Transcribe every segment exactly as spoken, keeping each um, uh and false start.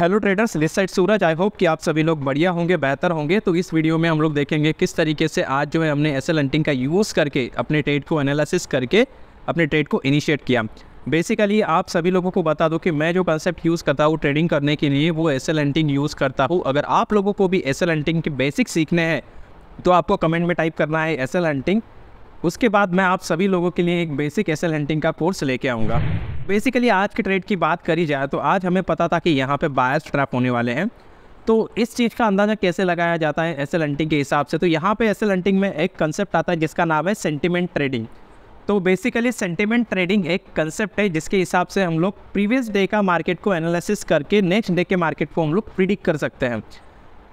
Hello traders, this side Suraj. I hope कि आप सभी लोग बढ़िया होंगे, बेहतर होंगे। तो इस वीडियो में हम लोग देखेंगे किस तरीके से आज जो है हमने एसएल हंटिंग का यूज़ करके अपने ट्रेड को एनालिसिस करके अपने ट्रेड को इनिशिएट किया। बेसिकली आप सभी लोगों को बता दो कि मैं जो कंसेप्ट यूज़ करता हूँ ट्रेडिंग करने के लिए वो एसएल हंटिंग यूज़ करता हूँ। अगर आप लोगों को भी एसएल हंटिंग के बेसिक सीखने हैं तो आपको कमेंट में टाइप करना है एसएल हंटिंग। उसके बाद मैं आप सभी लोगों के लिए एक बेसिक एसएल हंटिंग का कोर्स लेके आऊँगा। बेसिकली आज के ट्रेड की बात करी जाए तो आज हमें पता था कि यहाँ पे बायर्स ट्रैप होने वाले हैं, तो इस चीज़ का अंदाज़ा कैसे लगाया जाता है एसएल हंटिंग के हिसाब से। तो यहाँ पे एसएल हंटिंग में एक कंसेप्ट आता है जिसका नाम है सेंटिमेंट ट्रेडिंग। तो बेसिकली सेंटिमेंट ट्रेडिंग एक कंसेप्ट है जिसके हिसाब से हम लोग प्रीवियस डे का मार्केट को एनालिसिस करके नेक्स्ट डे के मार्केट को हम लोग प्रिडिक्ट कर सकते हैं।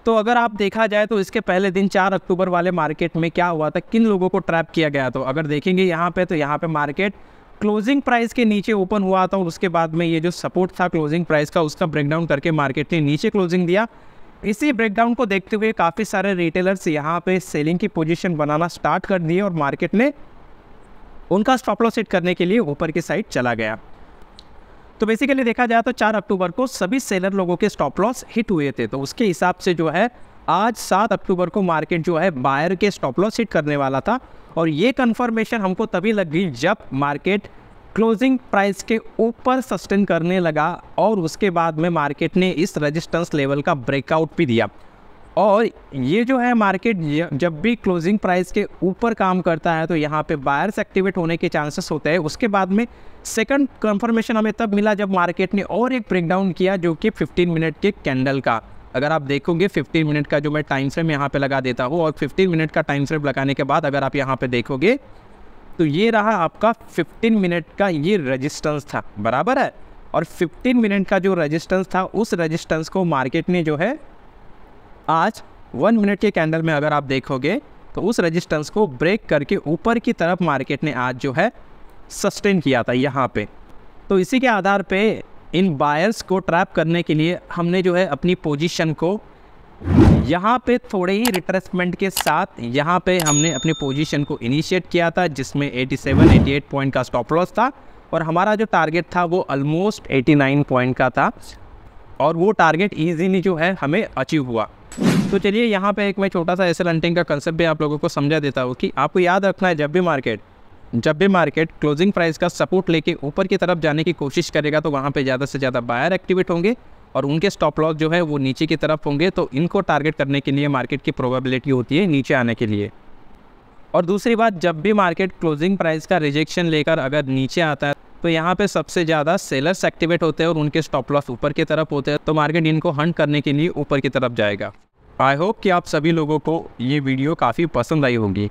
तो अगर आप देखा जाए तो इसके पहले दिन चार अक्टूबर वाले मार्केट में क्या हुआ था, किन लोगों को ट्रैप किया गया। तो अगर देखेंगे यहाँ पर तो यहाँ पर मार्केट क्लोजिंग प्राइस के नीचे ओपन हुआ था और उसके बाद में ये जो सपोर्ट था क्लोजिंग प्राइस का उसका ब्रेकडाउन करके मार्केट ने नीचे क्लोजिंग दिया। इसी ब्रेकडाउन को देखते हुए काफ़ी सारे रिटेलर्स यहाँ पे सेलिंग की पोजीशन बनाना स्टार्ट कर दिए और मार्केट ने उनका स्टॉप लॉस सेट करने के लिए ऊपर की साइड चला गया। तो बेसिकली देखा जाए तो चार अक्टूबर को सभी सेलर लोगों के स्टॉप लॉस हिट हुए थे। तो उसके हिसाब से जो है आज सात अक्टूबर को मार्केट जो है बायर के स्टॉप लॉस हिट करने वाला था और ये कंफर्मेशन हमको तभी लग गई जब मार्केट क्लोजिंग प्राइस के ऊपर सस्टेन करने लगा और उसके बाद में मार्केट ने इस रेजिस्टेंस लेवल का ब्रेकआउट भी दिया। और ये जो है मार्केट जब भी क्लोजिंग प्राइस के ऊपर काम करता है तो यहाँ पे बायर्स एक्टिवेट होने के चांसेस होते हैं। उसके बाद में सेकंड कंफर्मेशन हमें तब मिला जब मार्केट ने और एक ब्रेकडाउन किया जो कि फिफ्टीन मिनट के कैंडल का। अगर आप देखोगे फिफ्टीन मिनट का जो मैं टाइम फ्रेम यहाँ पे लगा देता हूँ और फिफ्टीन मिनट का टाइम फ्रेम लगाने के बाद अगर आप यहाँ पे देखोगे तो ये रहा आपका फिफ्टीन मिनट का ये रेजिस्टेंस था, बराबर है। और फिफ्टीन मिनट का जो रेजिस्टेंस था उस रेजिस्टेंस को मार्केट ने जो है आज वन मिनट के कैंडल में अगर आप देखोगे तो उस रजिस्टेंस को ब्रेक करके ऊपर की तरफ मार्केट ने आज जो है सस्टेन किया था यहाँ पर। तो इसी के आधार पर इन बायर्स को ट्रैप करने के लिए हमने जो है अपनी पोजीशन को यहाँ पे थोड़े ही रिट्रेसमेंट के साथ यहाँ पे हमने अपनी पोजीशन को इनिशिएट किया था जिसमें सत्तासी अट्ठासी पॉइंट का स्टॉप लॉस था और हमारा जो टारगेट था वो ऑलमोस्ट नवासी पॉइंट का था और वो टारगेट इजीली जो है हमें अचीव हुआ। तो चलिए यहाँ पे एक मैं छोटा सा एसएल हंटिंग का कंसेप्ट भी आप लोगों को समझा देता हूँ कि आपको याद रखना है जब भी मार्केट जब भी मार्केट क्लोजिंग प्राइस का सपोर्ट लेके ऊपर की तरफ जाने की कोशिश करेगा तो वहाँ पे ज़्यादा से ज़्यादा बायर एक्टिवेट होंगे और उनके स्टॉप लॉस जो है वो नीचे की तरफ होंगे। तो इनको टारगेट करने के लिए मार्केट की प्रोबेबिलिटी होती है नीचे आने के लिए। और दूसरी बात, जब भी मार्केट क्लोजिंग प्राइस का रिजेक्शन लेकर अगर नीचे आता है तो यहाँ पर सबसे ज़्यादा सेलर्स एक्टिवेट होते हैं और उनके स्टॉप लॉस ऊपर की तरफ होते हैं। तो मार्केट इनको हंट करने के लिए ऊपर की तरफ जाएगा। आई होप कि आप सभी लोगों को ये वीडियो काफ़ी पसंद आई होगी।